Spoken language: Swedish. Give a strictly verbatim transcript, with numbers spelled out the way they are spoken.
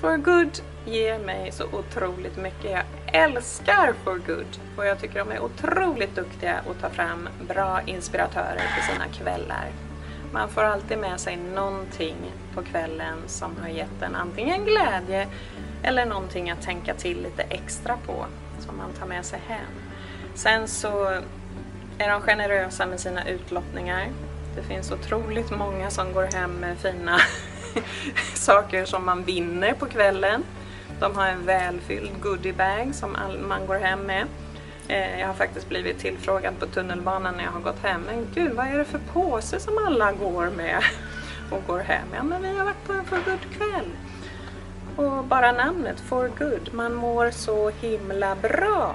four good ger mig så otroligt mycket. Jag älskar four good och jag tycker de är otroligt duktiga att ta fram bra inspiratörer till sina kvällar. Man får alltid med sig någonting på kvällen som har gett en antingen glädje eller någonting att tänka till lite extra på som man tar med sig hem. Sen så är de generösa med sina utlottningar. Det finns otroligt många som går hem med fina saker som man vinner på kvällen. De har en välfylld goodiebag som man går hem med. Jag har faktiskt blivit tillfrågad på tunnelbanan när jag har gått hem. Men gud, vad är det för påse som alla går med och går hem? Ja, men vi har varit på en four good kväll. Och bara namnet four good, man mår så himla bra.